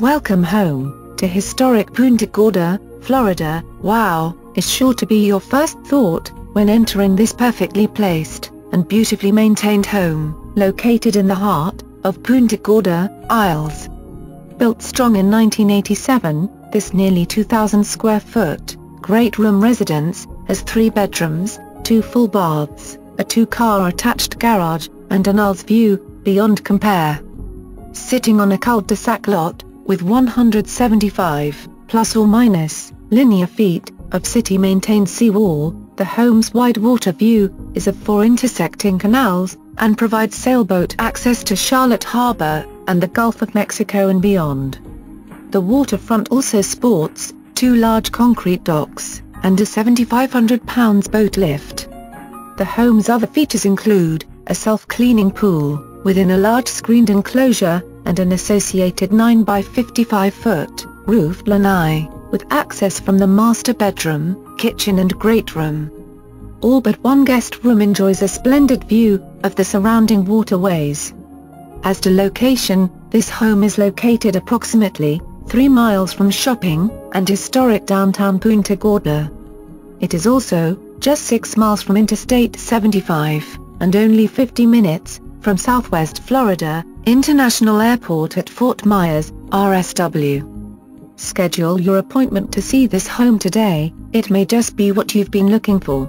Welcome home, to historic Punta Gorda, Florida. Wow, is sure to be your first thought, when entering this perfectly placed, and beautifully maintained home, located in the heart, of Punta Gorda, Isles. Built strong in 1987, this nearly 2,000 square foot, great room residence, has 3 bedrooms, 2 full baths, a 2-car attached garage, and an Isles view, beyond compare. Sitting on a cul-de-sac lot, with 175, plus or minus, linear feet, of city-maintained seawall, the home's wide water view, is of 4 intersecting canals, and provides sailboat access to Charlotte Harbor, and the Gulf of Mexico and beyond. The waterfront also sports, 2 large concrete docks, and a 7,500 pounds boat lift. The home's other features include, a self-cleaning pool, within a large screened enclosure, and an associated 9-by-55-foot, roofed lanai, with access from the master bedroom, kitchen and great room. All but 1 guest room enjoys a splendid view, of the surrounding waterways. As to location, this home is located approximately, 3 miles from shopping, and historic downtown Punta Gorda. It is also, just 6 miles from Interstate 75, and only 50 minutes, from Southwest Florida International Airport at Fort Myers, RSW. Schedule your appointment to see this home today, it may just be what you've been looking for.